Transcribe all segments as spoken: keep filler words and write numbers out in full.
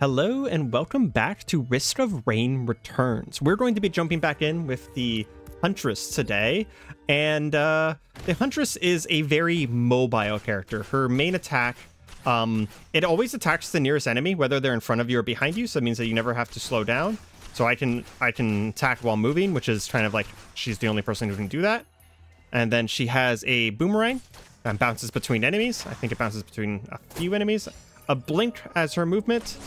Hello and welcome back to Risk of Rain Returns. We're going to be jumping back in with the Huntress today, and uh, the Huntress is a very mobile character. Her main attack, um, it always attacks the nearest enemy, whether they're in front of you or behind you, so it means that you never have to slow down. So I can, I can attack while moving, which is kind of like she's the only person who can do that. And then she has a boomerang and bounces between enemies. I think it bounces between a few enemies. A blink as her movement.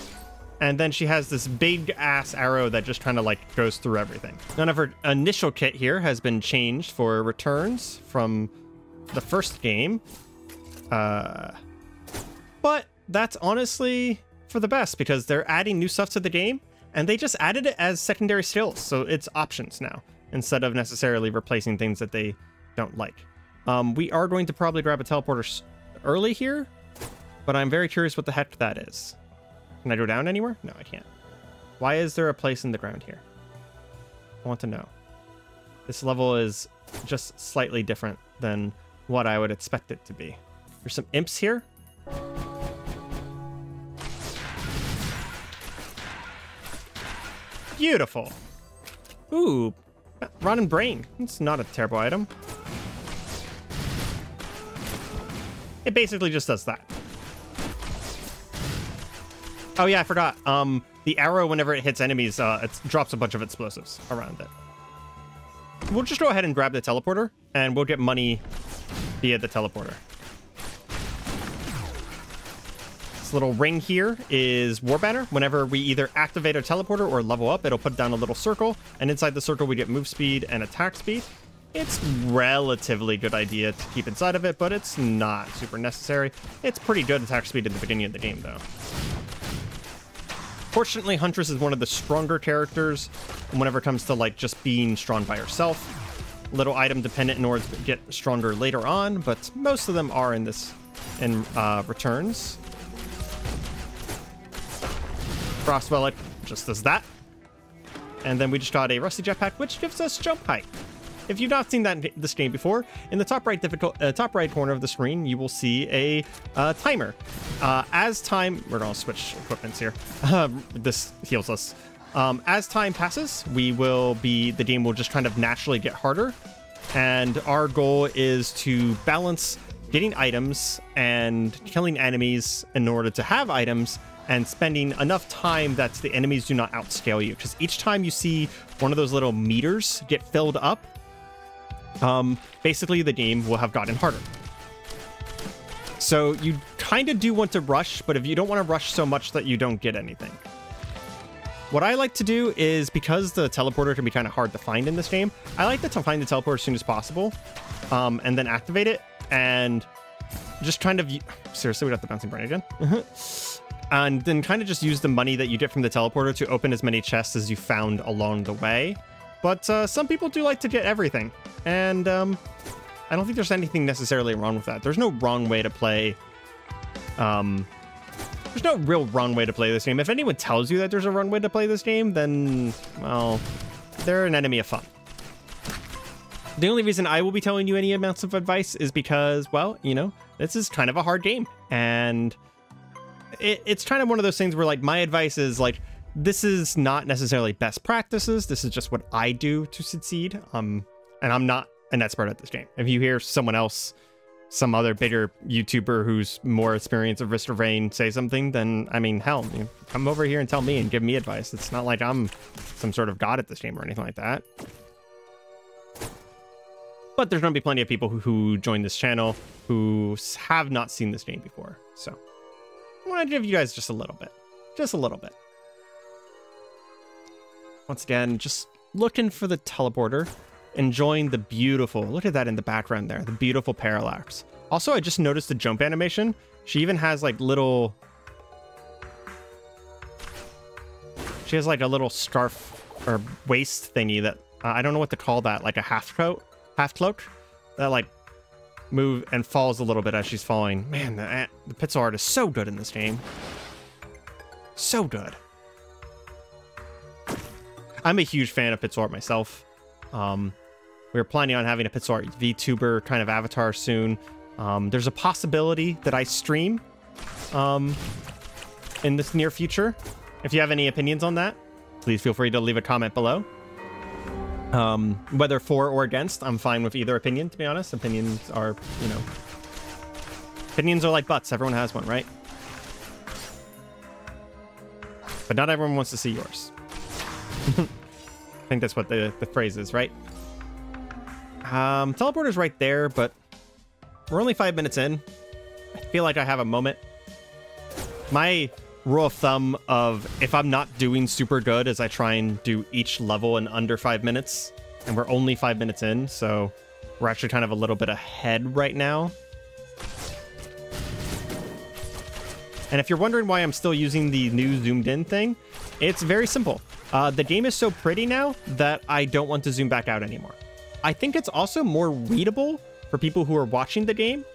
And then she has this big ass arrow that just kind of like goes through everything. None of her initial kit here has been changed for Returns from the first game. Uh, but that's honestly for the best because they're adding new stuff to the game and they just added it as secondary skills. So it's options now instead of necessarily replacing things that they don't like. Um, we are going to probably grab a teleporter early here, but I'm very curious what the heck that is. Can I go down anywhere? No, I can't. Why is there a place in the ground here? I want to know. This level is just slightly different than what I would expect it to be. There's some imps here. Beautiful. Ooh, rotten brain. It's not a terrible item. It basically just does that. Oh yeah, I forgot. Um, the arrow, whenever it hits enemies, uh, it drops a bunch of explosives around it. We'll just go ahead and grab the teleporter, and we'll get money via the teleporter. This little ring here is War Banner. Whenever we either activate our teleporter or level up, it'll put down a little circle, and inside the circle we get move speed and attack speed. It's relatively good idea to keep inside of it, but it's not super necessary. It's pretty good attack speed at the beginning of the game, though. Fortunately, Huntress is one of the stronger characters whenever it comes to like just being strong by herself. Little item dependent in order to get stronger later on, but most of them are in this in uh, Returns. Cross Relic just does that. And then we just got a Rusty Jetpack, which gives us jump height. If you've not seen that in this game before, in the top right difficult, uh, top right corner of the screen, you will see a uh, timer. Uh, as time, we're gonna switch equipments here. Uh, this heals us. Um, as time passes, we will be the game will just kind of naturally get harder, and our goal is to balance getting items and killing enemies in order to have items, and spending enough time that the enemies do not outscale you. Because each time you see one of those little meters get filled up, um basically the game will have gotten harder. So you kind of do want to rush, but if you don't want to rush so much that you don't get anything, what I like to do is, because the teleporter can be kind of hard to find in this game, I like to find the teleporter as soon as possible, um and then activate it and just kind of seriously we got the bouncing brain again and then kind of just use the money that you get from the teleporter to open as many chests as you found along the way. But uh, some people do like to get everything, and um, I don't think there's anything necessarily wrong with that. There's no wrong way to play. Um, there's no real wrong way to play this game. If anyone tells you that there's a wrong way to play this game, then, well, they're an enemy of fun. The only reason I will be telling you any amounts of advice is because, well, you know, this is kind of a hard game, and it, it's kind of one of those things where, like, my advice is, like, this is not necessarily best practices. This is just what I do to succeed. Um, and I'm not an expert at this game. If you hear someone else, some other bigger YouTuber who's more experienced of Risk of Rain say something, then, I mean, hell, you come over here and tell me and give me advice. It's not like I'm some sort of god at this game or anything like that. But there's going to be plenty of people who, who join this channel who have not seen this game before. So I want to give you guys just a little bit, just a little bit. Once again, just looking for the teleporter, enjoying the beautiful, look at that in the background there, the beautiful parallax. Also, I just noticed the jump animation. She even has like little, she has like a little scarf or waist thingy that, uh, I don't know what to call that, like a half coat, half cloak that like move and falls a little bit as she's falling. Man, the, the Pitsort is so good in this game. So good. I'm a huge fan of Pitsort myself. Um, we were planning on having a Pitsort VTuber kind of avatar soon. Um, there's a possibility that I stream um, in this near future. If you have any opinions on that, please feel free to leave a comment below. Um, whether for or against, I'm fine with either opinion, to be honest. Opinions are, you know... Opinions are like butts. Everyone has one, right? But not everyone wants to see yours. I think that's what the, the phrase is, right? Um, teleporter's right there, but we're only five minutes in. I feel like I have a moment. My rule of thumb of if I'm not doing super good is I try and do each level in under five minutes, and we're only five minutes in, so we're actually kind of a little bit ahead right now. And if you're wondering why I'm still using the new zoomed in thing, it's very simple. Uh, the game is so pretty now that I don't want to zoom back out anymore. I think it's also more readable for people who are watching the game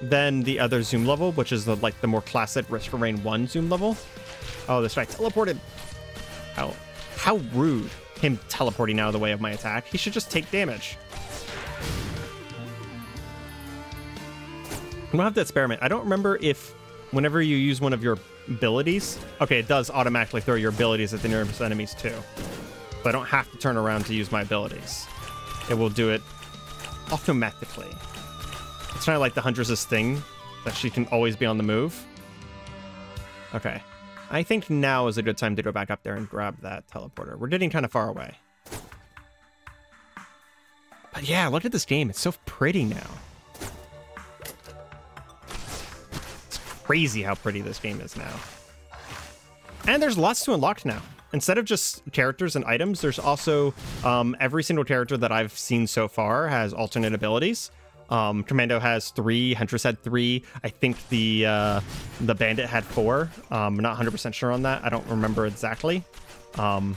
than the other zoom level, which is the, like the more classic Risk of Rain one zoom level. Oh, this guy teleported. How, how rude, him teleporting out of the way of my attack. He should just take damage. I'm gonna have to experiment. I don't remember if whenever you use one of your abilities, okay, it does automatically throw your abilities at the nearest enemies too. So I don't have to turn around to use my abilities. It will do it automatically. It's kind of like the Huntress's thing, that she can always be on the move. Okay. I think now is a good time to go back up there and grab that teleporter. We're getting kind of far away. But yeah, look at this game. It's so pretty now. It's crazy how pretty this game is now. And there's lots to unlock now. Instead of just characters and items, there's also um, every single character that I've seen so far has alternate abilities. Um, Commando has three, Huntress had three. I think the uh, the Bandit had four. Um, I'm not one hundred percent sure on that. I don't remember exactly. Um,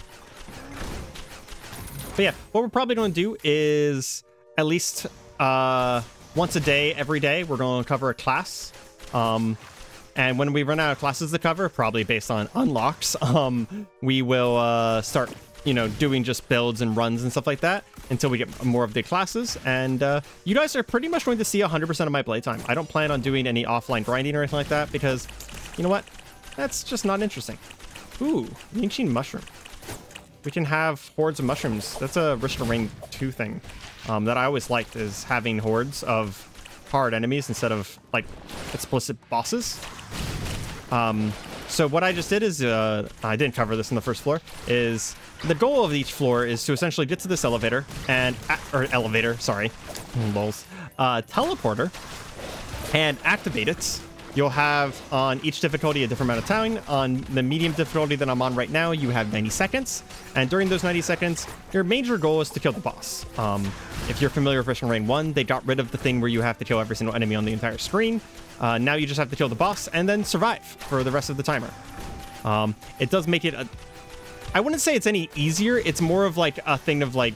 but yeah, what we're probably going to do is at least uh, once a day, every day, we're going to cover a class. Um, and when we run out of classes to cover, probably based on unlocks, um, we will uh, start, you know, doing just builds and runs and stuff like that until we get more of the classes. And uh, you guys are pretty much going to see one hundred percent of my playtime. I don't plan on doing any offline grinding or anything like that because, you know what? That's just not interesting. Ooh, Ninchin Mushroom. We can have hordes of mushrooms. That's a Risk of Rain two thing um, that I always liked, is having hordes of hard enemies instead of, like, explicit bosses. Um, so what I just did is, uh, I didn't cover this on the first floor, is... The goal of each floor is to essentially get to this elevator and, or elevator, sorry, lols, uh, teleporter, and activate it. You'll have on each difficulty a different amount of time. On the medium difficulty that I'm on right now, you have ninety seconds. And during those ninety seconds, your major goal is to kill the boss. Um, if you're familiar with Risk of Rain one, they got rid of the thing where you have to kill every single enemy on the entire screen. Uh, now you just have to kill the boss and then survive for the rest of the timer. Um, it does make it a... I wouldn't say it's any easier. It's more of like a thing of like,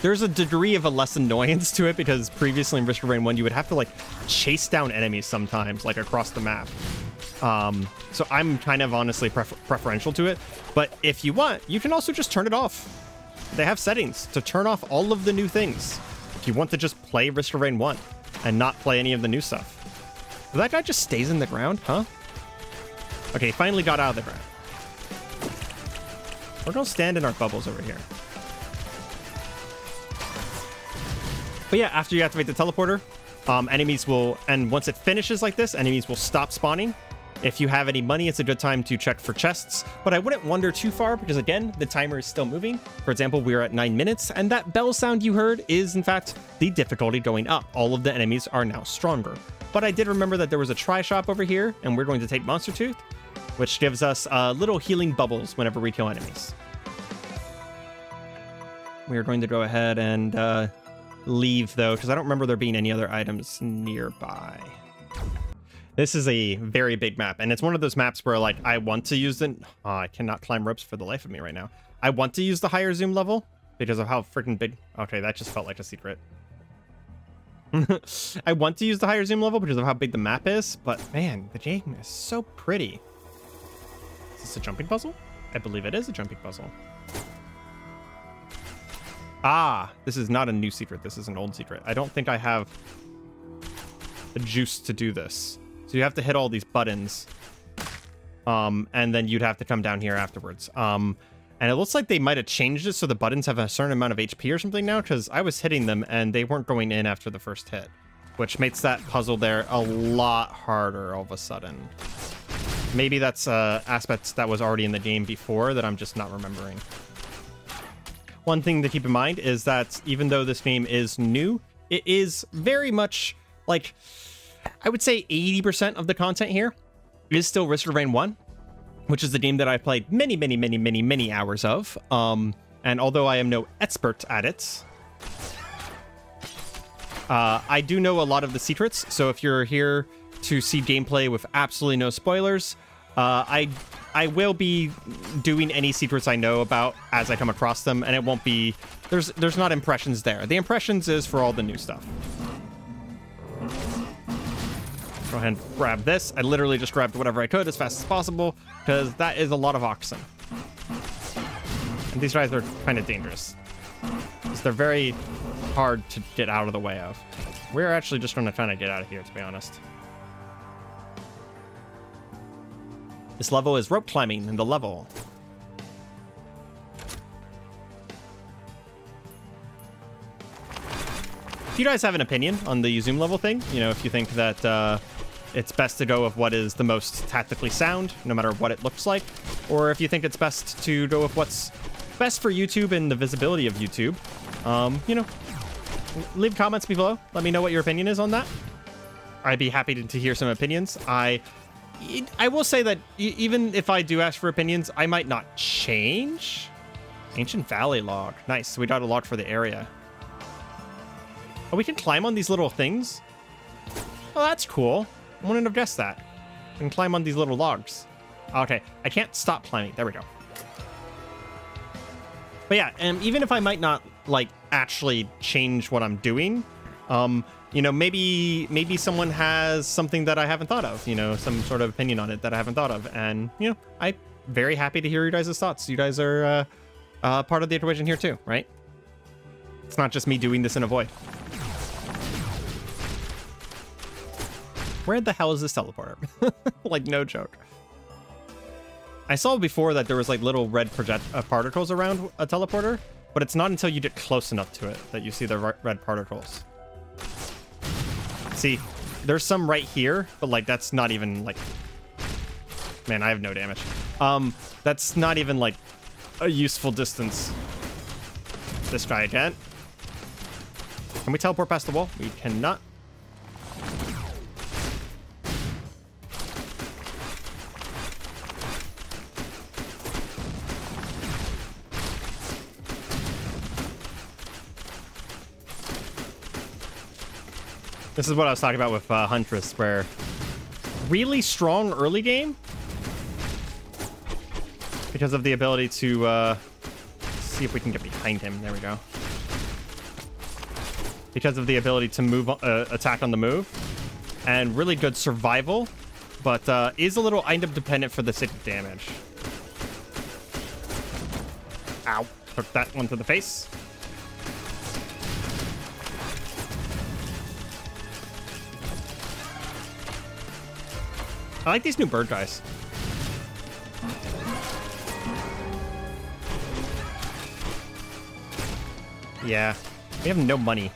there's a degree of a less annoyance to it, because previously in Risk of Rain one, you would have to like chase down enemies sometimes, like across the map. Um, so I'm kind of honestly prefer preferential to it. But if you want, you can also just turn it off. They have settings to turn off all of the new things if you want to just play Risk of Rain one and not play any of the new stuff. So that guy just stays in the ground, huh? Okay, he finally got out of the ground. We're going to stand in our bubbles over here. But yeah, after you activate the teleporter, um, enemies will... And once it finishes like this, enemies will stop spawning. If you have any money, it's a good time to check for chests. But I wouldn't wander too far because, again, the timer is still moving. For example, we are at nine minutes. And that bell sound you heard is, in fact, the difficulty going up. All of the enemies are now stronger. But I did remember that there was a try shop over here. And we're going to take Monster Tooth, which gives us uh, little healing bubbles whenever we kill enemies. We are going to go ahead and uh, leave, though, because I don't remember there being any other items nearby. This is a very big map, and it's one of those maps where, like, I want to use the... Oh, I cannot climb ropes for the life of me right now. I want to use the higher zoom level because of how freaking big... Okay, that just felt like a secret. I want to use the higher zoom level because of how big the map is, but, man, the game is so pretty. Is this a jumping puzzle? I believe it is a jumping puzzle. Ah, this is not a new secret. This is an old secret. I don't think I have the juice to do this. So you have to hit all these buttons. Um, and then you'd have to come down here afterwards. Um, and it looks like they might have changed it so the buttons have a certain amount of H P or something now, because I was hitting them and they weren't going in after the first hit, which makes that puzzle there a lot harder all of a sudden. Maybe that's uh, aspects that was already in the game before that I'm just not remembering. One thing to keep in mind is that even though this game is new, it is very much like, I would say eighty percent of the content here is still Risk of Rain one, which is the game that I played many, many, many, many, many hours of. Um, and although I am no expert at it, Uh, I do know a lot of the secrets, so if you're here to see gameplay with absolutely no spoilers, uh, I I will be doing any secrets I know about as I come across them, and it won't be... There's, there's not impressions there. The impressions is for all the new stuff. Go ahead and grab this. I literally just grabbed whatever I could as fast as possible, because that is a lot of oxen. And these guys are kind of dangerous. They're very hard to get out of the way of. We're actually just going to kind of get out of here, to be honest. This level is rope climbing in the level. If you guys have an opinion on the Yuzume level thing, you know, if you think that uh, it's best to go with what is the most tactically sound, no matter what it looks like, or if you think it's best to go with what's best for YouTube and the visibility of YouTube, um you know, leave comments below. Let me know what your opinion is on that. I'd be happy to, to hear some opinions. I i will say that even if I do ask for opinions, I might not change. Ancient Valley log, nice. We got a log for the area. Oh, we can climb on these little things. Oh, that's cool. I wouldn't have guessed that. I can climb on these little logs. Okay, I can't stop climbing. There we go. But yeah, and even if I might not, like, actually change what I'm doing, um, you know, maybe maybe someone has something that I haven't thought of, you know, some sort of opinion on it that I haven't thought of. And, you know, I'm very happy to hear you guys' thoughts. You guys are uh, uh, part of the equation here too, right? It's not just me doing this in a void. Where the hell is this teleporter? Like, no joke. I saw before that there was like little red project uh, particles around a teleporter, but it's not until you get close enough to it that you see the red particles. See, there's some right here, but like that's not even like... Man, I have no damage. Um, that's not even like a useful distance. This guy again. Can we teleport past the wall? We cannot. This is what I was talking about with uh, Huntress, where really strong early game because of the ability to uh, see if we can get behind him. There we go. Because of the ability to move, uh, attack on the move, and really good survival, but uh, is a little item dependent for the sake of damage. Ow! Took that one to the face. I like these new bird guys. Yeah, we have no money.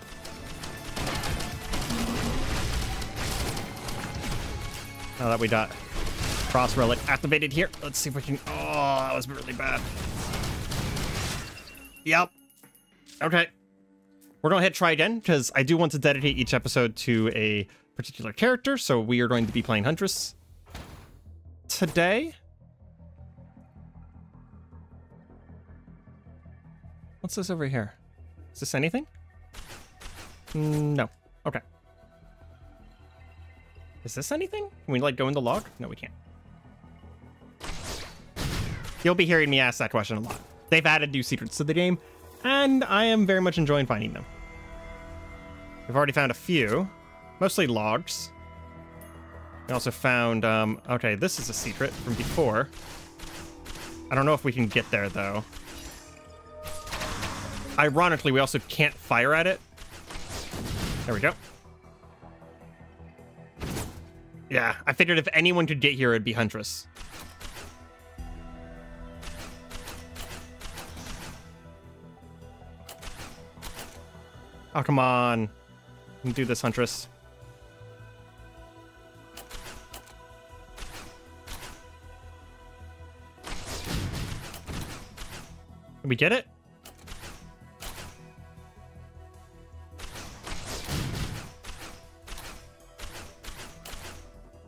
Now that we got Cross Relic activated here, let's see if we can... Oh, that was really bad. Yep. Okay. We're going to hit try again, because I do want to dedicate each episode to a particular character, so we are going to be playing Huntress today. What's this over here? Is this anything? No. Okay. Is this anything? Can we like go in the log? No, we can't. You'll be hearing me ask that question a lot. They've added new secrets to the game, and I am very much enjoying finding them. We've already found a few, mostly logs. We also found, um, okay, this is a secret from before. I don't know if we can get there, though. Ironically, we also can't fire at it. There we go. Yeah, I figured if anyone could get here, it'd be Huntress. Oh, come on. You can do this, Huntress. Did we get it?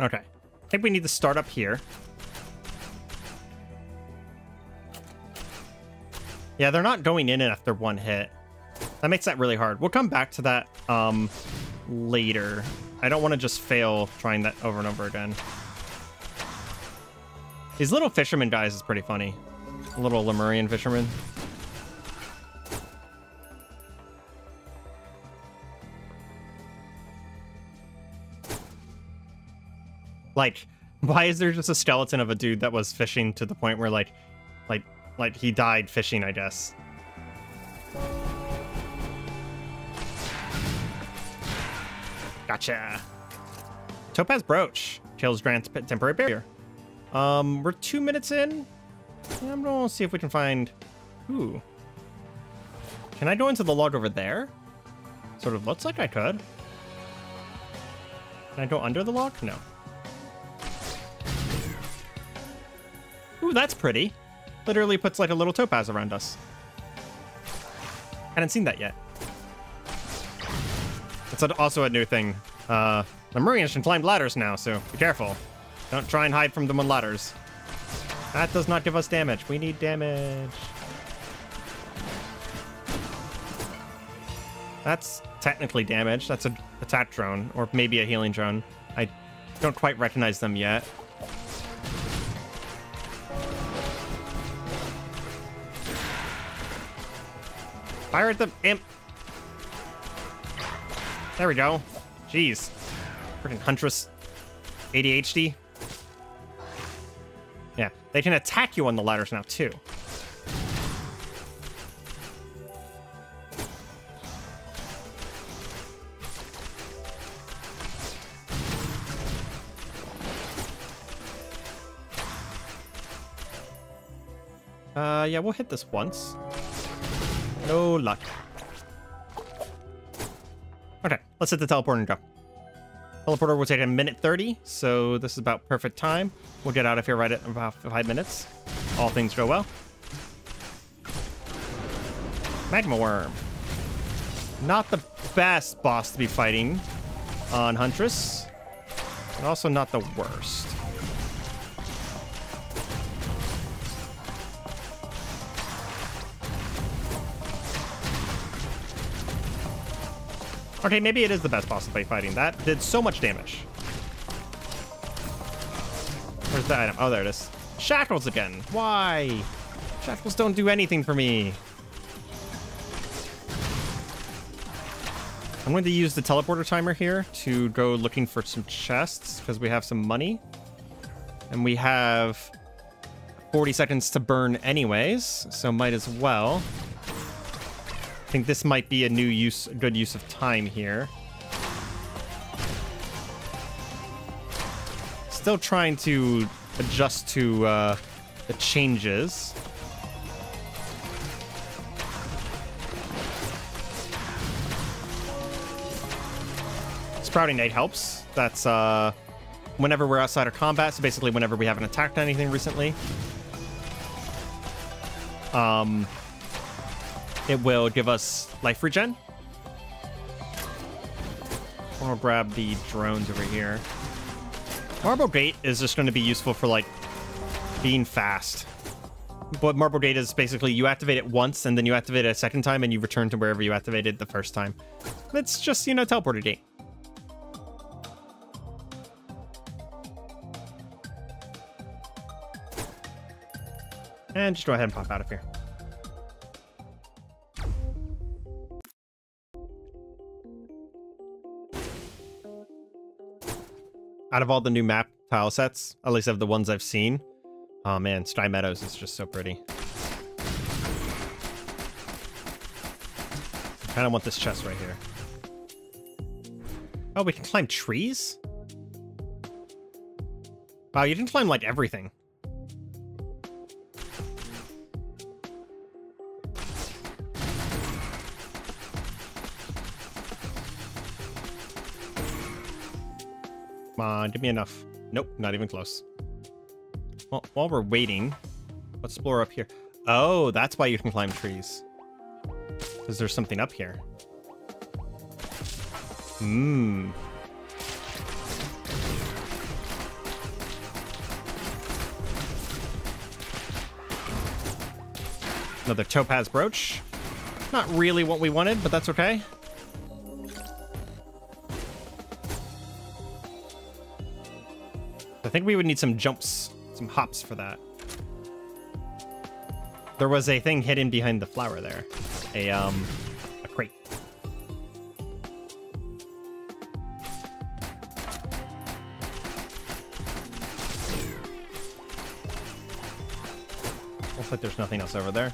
Okay. I think we need to start up here. Yeah, they're not going in after one hit. That makes that really hard. We'll come back to that um, later. I don't want to just fail trying that over and over again. These little fisherman guys is pretty funny. Little Lemurian fisherman. Like, why is there just a skeleton of a dude that was fishing to the point where, like, like, like he died fishing, I guess. Gotcha. Topaz Brooch. Tails grants temporary barrier. Um, we're two minutes in. I'm gonna see if we can find... Ooh. Can I go into the log over there? Sort of looks like I could. Can I go under the log? No. Ooh, that's pretty. Literally puts like a little topaz around us. Hadn't seen that yet. That's also a new thing. Uh, Lemurians can climb ladders now, so be careful. Don't try and hide from them on ladders. That does not give us damage. We need damage. That's technically damage. That's an attack drone, or maybe a healing drone. I don't quite recognize them yet. Fire at the imp. There we go. Jeez. Freaking Huntress A D H D. Yeah, they can attack you on the ladders now, too. Uh, yeah, we'll hit this once. No luck. Okay, let's hit the teleporter and go. Teleporter will take a minute thirty, so this is about perfect time. We'll get out of here right at about five minutes. All things go well. Magma Worm. Not the best boss to be fighting on Huntress, but also not the worst. Okay, maybe it is the best possible fighting. That did so much damage. Where's the item? Oh, there it is. Shackles again. Why? Shackles don't do anything for me. I'm going to use the teleporter timer here to go looking for some chests because we have some money. And we have forty seconds to burn anyways, so might as well. I think this might be a new use, good use of time here. Still trying to adjust to uh, the changes. Sprouting Night helps. That's uh, whenever we're outside of combat, so basically whenever we haven't attacked anything recently. Um... It will give us life regen. I'll grab the drones over here. Marble Gate is just going to be useful for, like, being fast. But Marble Gate is basically you activate it once, and then you activate it a second time, and you return to wherever you activated the first time. It's just, you know, teleporter gate. And just go ahead and pop out of here. Out of all the new map tile sets, at least of the ones I've seen, oh man, Sky Meadows is just so pretty. I kind of want this chest right here. Oh, we can climb trees? Wow, you can climb like everything. Come on, give me enough. Nope, not even close. Well, while we're waiting, let's explore up here. Oh, that's why you can climb trees. Because there's something up here. Mmm. Another Topaz Brooch. Not really what we wanted, but that's okay. I think we would need some jumps, some hops for that. There was a thing hidden behind the flower there. A, um, a crate. Looks like there's nothing else over there.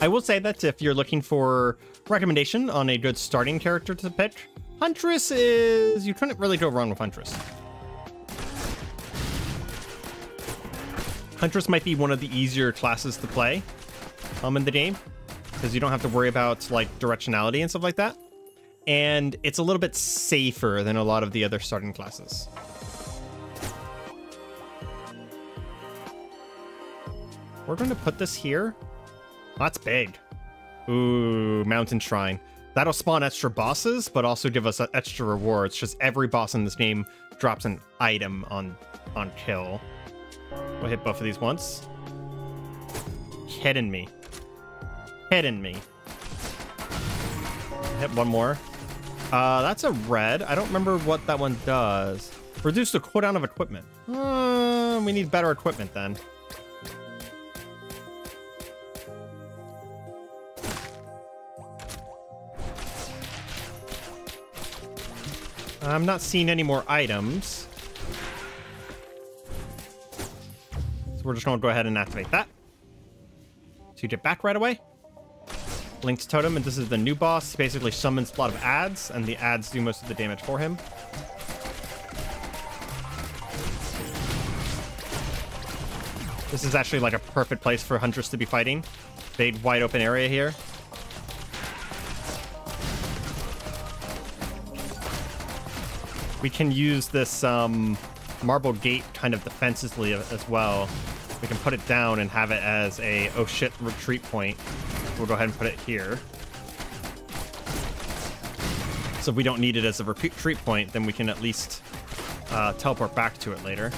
I will say that if you're looking for recommendation on a good starting character to pick, Huntress is... you couldn't really go wrong with Huntress. Huntress might be one of the easier classes to play um, in the game, because you don't have to worry about like directionality and stuff like that. And it's a little bit safer than a lot of the other starting classes. We're going to put this here. That's big. Ooh, Mountain Shrine. That'll spawn extra bosses, but also give us extra rewards. Just every boss in this game drops an item on, on kill. We'll hit both of these once. Kidding me. Kidding me. Hit one more. Uh, that's a red. I don't remember what that one does. Reduce the cooldown of equipment. Uh, we need better equipment then. I'm not seeing any more items. We're just going to go ahead and activate that. So you get back right away. Linked Totem, and this is the new boss. He basically summons a lot of adds, and the adds do most of the damage for him. This is actually like a perfect place for Huntress to be fighting. Big wide open area here. We can use this um, Marble Gate kind of defensively as well. We can put it down and have it as a oh shit retreat point. We'll go ahead and put it here. So if we don't need it as a retreat point, then we can at least uh, teleport back to it later.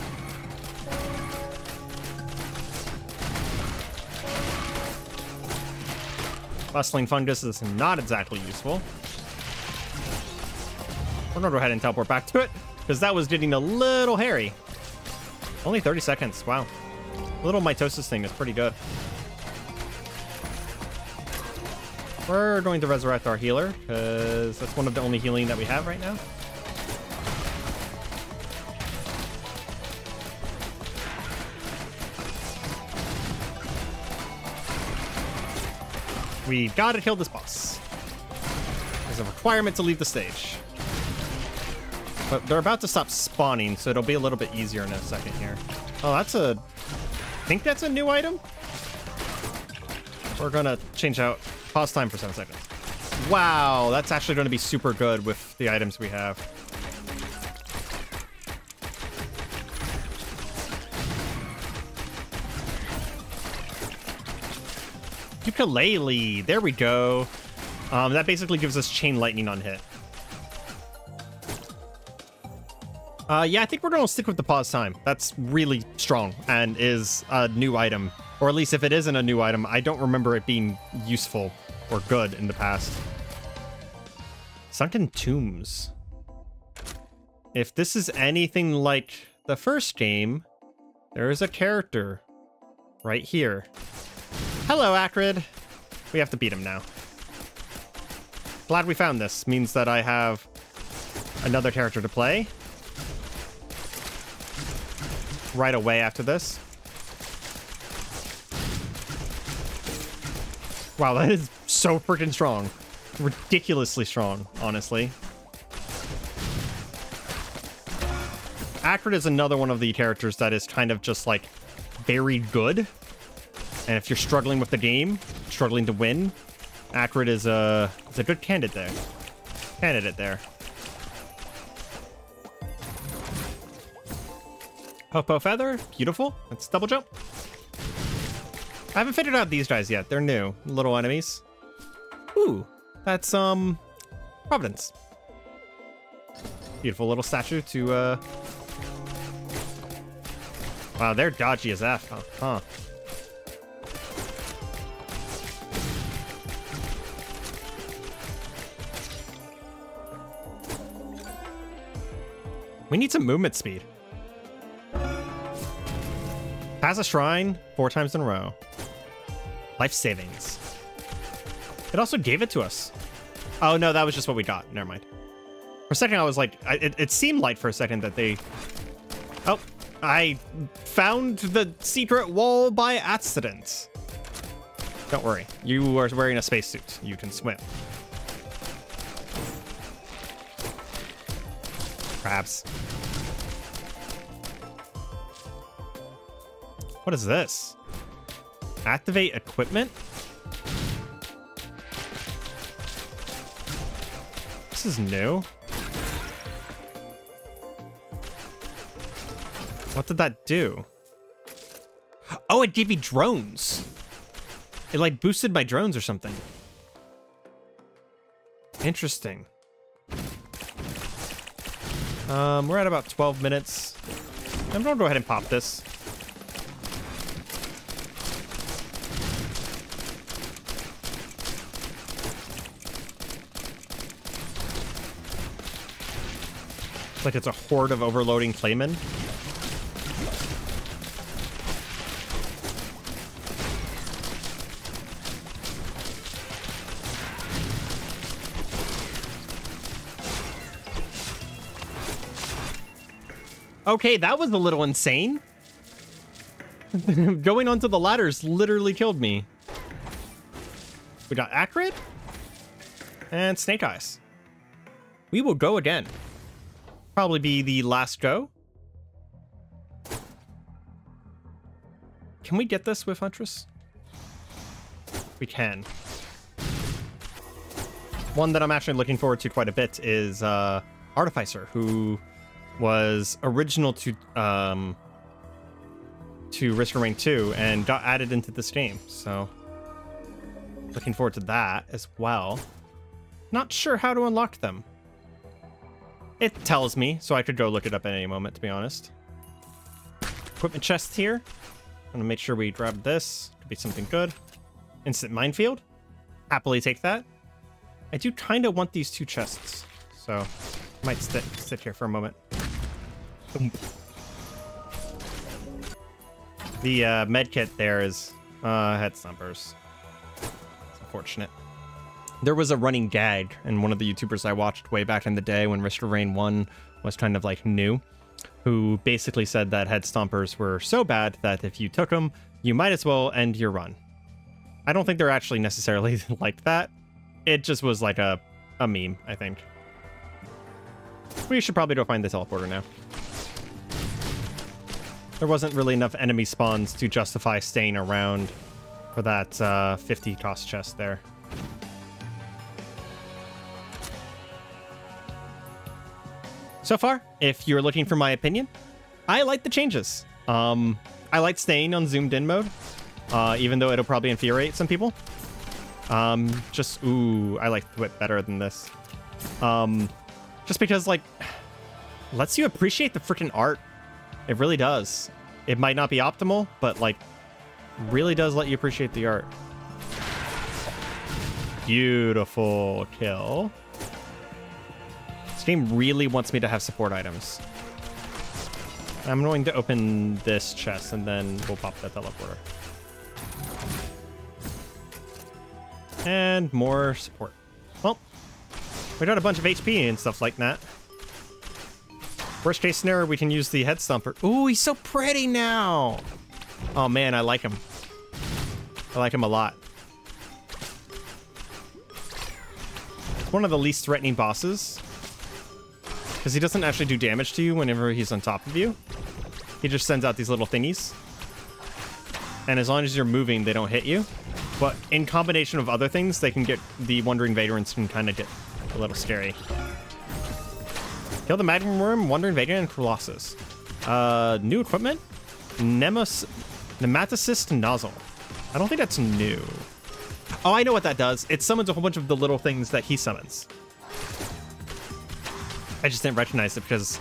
Bustling Fungus is not exactly useful. We're gonna go ahead and teleport back to it, because that was getting a little hairy. Only thirty seconds, wow. The little mitosis thing is pretty good. We're going to resurrect our healer, because that's one of the only healing that we have right now. We gotta kill this boss. There's a requirement to leave the stage. But they're about to stop spawning, so it'll be a little bit easier in a second here. Oh, that's a... I think that's a new item? We're gonna change out. Pause time for seven seconds. Wow, that's actually gonna be super good with the items we have. Ukulele, there we go. Um, that basically gives us chain lightning on hit. Uh, yeah, I think we're going to stick with the pause time. That's really strong and is a new item. Or at least if it isn't a new item, I don't remember it being useful or good in the past. Sunken Tombs. If this is anything like the first game, there is a character right here. Hello, Akrid. We have to beat him now. Glad we found this. Means that I have another character to play right away after this. Wow, that is so freaking strong. Ridiculously strong, honestly. Akrid is another one of the characters that is kind of just like very good. And if you're struggling with the game, struggling to win, Akrid is a, is a good candidate there. Candidate there. Puff Puff Feather, beautiful. Let's double jump. I haven't figured out these guys yet. They're new, little enemies. Ooh, that's um, Providence. Beautiful little statue to, uh... Wow, they're dodgy as F, huh? huh. We need some movement speed. Pass a shrine four times in a row. Life savings. It also gave it to us. Oh, no, that was just what we got. Never mind. For a second, I was like, I, it, it seemed like for a second that they... Oh, I found the secret wall by accident. Don't worry. You are wearing a spacesuit. You can swim. Perhaps. What is this? Activate equipment? This is new. What did that do? Oh, it gave me drones. It like boosted my drones or something. Interesting. Um, we're at about twelve minutes. I'm gonna go ahead and pop this. It's like it's a horde of overloading playmen. Okay, that was a little insane. Going onto the ladders literally killed me. We got Akrid and Snake Eyes. We will go again. Probably be the last go. Can we get this with Huntress? We can. One that I'm actually looking forward to quite a bit is uh, Artificer, who... was original to um, to Risk of Rain two and got added into this game. So looking forward to that as well. Not sure how to unlock them. It tells me, so I could go look it up at any moment, to be honest. Equipment chest here. I'm gonna make sure we grab this. Could be something good. Instant minefield. Happily take that. I do kind of want these two chests, so might sit sit here for a moment. The uh, med kit there is uh, Head Snubbers. It's unfortunate. There was a running gag in one of the YouTubers I watched way back in the day when Risk of Rain one was kind of like new, who basically said that Head Stompers were so bad that if you took them, you might as well end your run. I don't think they're actually necessarily like that. It just was like a, a meme, I think. We should probably go find the teleporter now. There wasn't really enough enemy spawns to justify staying around for that uh, fifty cost chest there. So far, if you're looking for my opinion, I like the changes. Um, I like staying on zoomed in mode, uh, even though it'll probably infuriate some people. Um, just, ooh, I like Thwip better than this. Um, just because, like, lets you appreciate the freaking art. It really does. It might not be optimal, but like, really does let you appreciate the art. Beautiful kill. This game really wants me to have support items. I'm going to open this chest and then we'll pop that teleporter. And more support. Well, we got a bunch of H P and stuff like that. Worst case scenario, we can use the Head Stumper. Ooh, he's so pretty now. Oh, man, I like him. I like him a lot. One of the least threatening bosses. Because he doesn't actually do damage to you whenever he's on top of you. He just sends out these little thingies. And as long as you're moving, they don't hit you. But in combination of other things, they can get... The Wandering Vagrants can kind of get a little scary. Kill the Magma Worm, Wandering Vagrant, and Colossus. Uh, new equipment? Nemos nematocyst nozzle. I don't think that's new. Oh, I know what that does. It summons a whole bunch of the little things that he summons. I just didn't recognize it because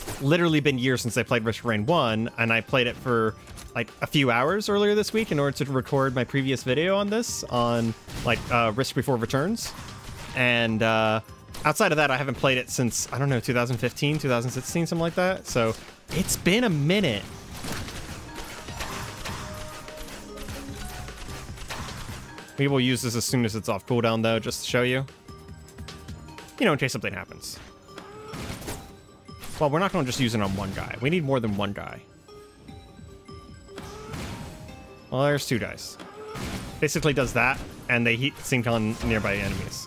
it's literally been years since I played Risk of Rain one, and I played it for like a few hours earlier this week in order to record my previous video on this, on like uh, Risk Before Returns. And uh, outside of that, I haven't played it since, I don't know, two thousand fifteen, two thousand sixteen, something like that. So it's been a minute. We will use this as soon as it's off cooldown, though, just to show you. You know, in case something happens. Well, we're not going to just use it on one guy. We need more than one guy. Well, there's two guys. Basically does that, and they heat sink on nearby enemies.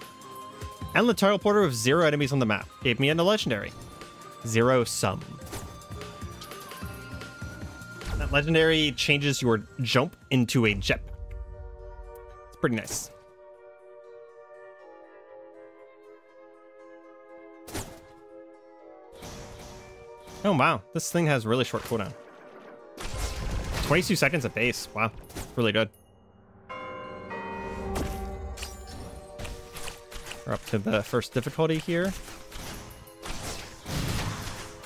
And the teleporter with zero enemies on the map gave me a legendary. Zero sum. That legendary changes your jump into a jetpack. Pretty nice. Oh, wow. This thing has really short cooldown. twenty-two seconds at base. Wow. Really good. We're up to the first difficulty here.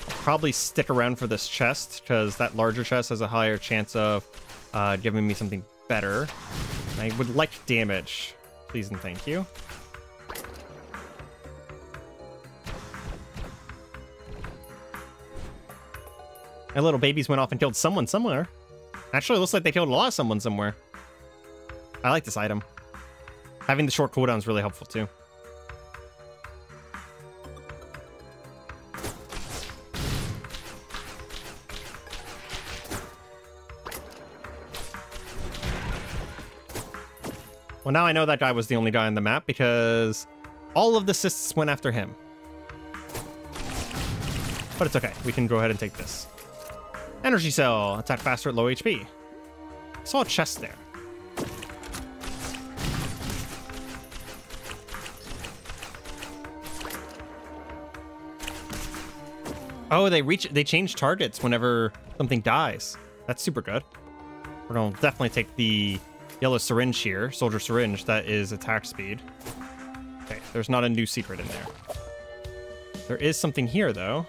I'll probably stick around for this chest because that larger chest has a higher chance of uh, giving me something better. I would like damage. Please and thank you. My little babies went off and killed someone somewhere. Actually, it looks like they killed a lot of someone somewhere. I like this item. Having the short cooldown is really helpful too. Well, now I know that guy was the only guy on the map because all of the cysts went after him. But it's okay. We can go ahead and take this. Energy Cell. Attack faster at low H P. I saw a chest there. Oh, they reach. They change targets whenever something dies. That's super good. We're going to definitely take the yellow syringe here, soldier syringe, that is attack speed. Okay, there's not a new secret in there. There is something here, though.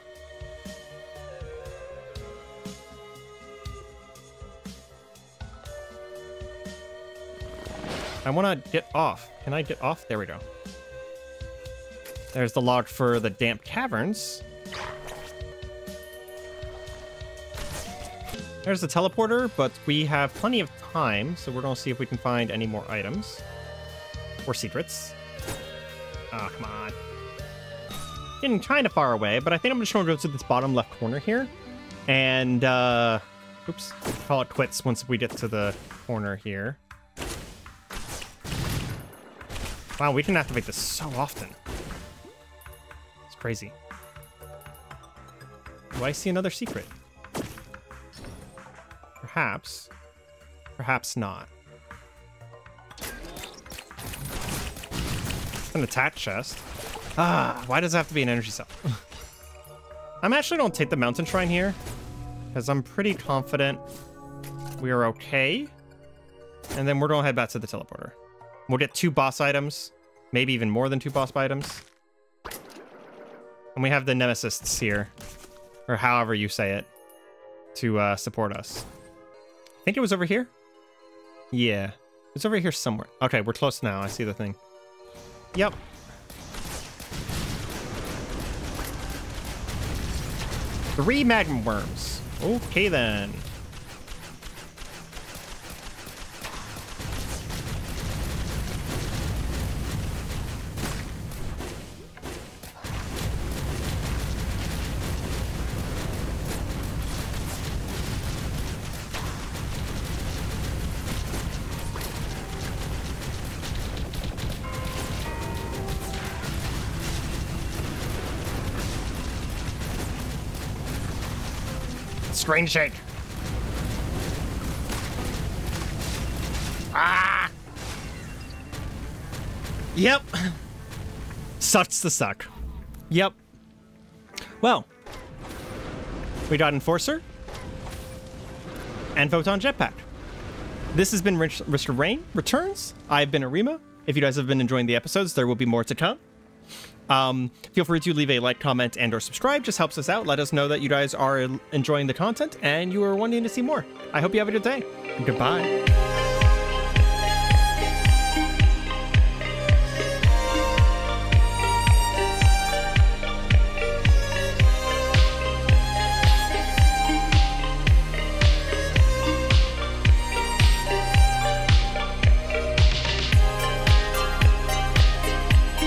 I want to get off. Can I get off? There we go. There's the log for the damp caverns. There's the teleporter, but we have plenty of time, so we're going to see if we can find any more items. Or secrets. Oh, come on. Getting kind of far away, but I think I'm just going to go to this bottom left corner here. And, uh... oops. Call it quits once we get to the corner here. Wow, we can activate this so often. It's crazy. Do I see another secret? Perhaps. Perhaps not. An attack chest. Ah, why does it have to be an energy cell? I'm actually going to take the Mountain Shrine here, because I'm pretty confident we are okay. And then we're going to head back to the teleporter. We'll get two boss items, maybe even more than two boss items. And we have the Nemesists here, or however you say it, to uh, support us. I think it was over here. Yeah, it's over here somewhere. Okay, we're close now. I see the thing. Yep. Three Magma Worms. Okay, then. Screen shake. Ah. Yep. Sucks to suck. Yep. Well, We got Enforcer and Photon Jetpack. This has been Risk of Rain Returns. I've been Arima. If you guys have been enjoying the episodes, there will be more to come. Um, feel free to leave a like, comment, and or subscribe. Just helps us out. Let us know that you guys are enjoying the content and you are wanting to see more. I hope you have a good day. Goodbye.